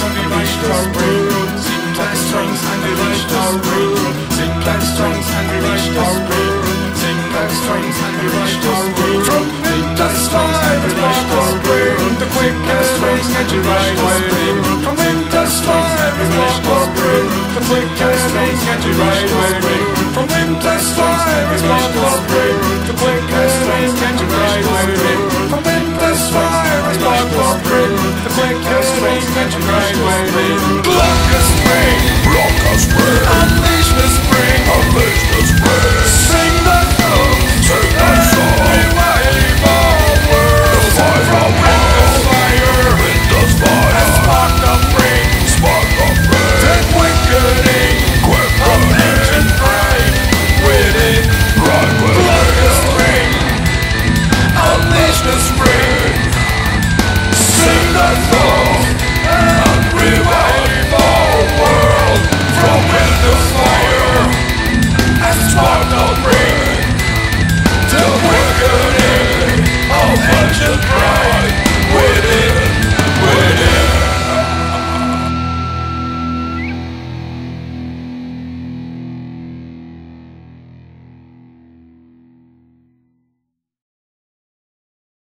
and we reached our railroads in class trains, and we reached our railroads in class trains, and we reached our railroads in class trains, and we reached our railroads in class trains, and we reached our railroads, the quickest trains that you ride away from Winter's trains, and we reached our railroads, the quickest trains that you ride away from Winter's trains, and we reached our railroads, the quickest trains that you ride away from Winter's trains, and we reached our railroads, the quickest trains that you ride away. Block a spring, unleash the spring, unleash the spring.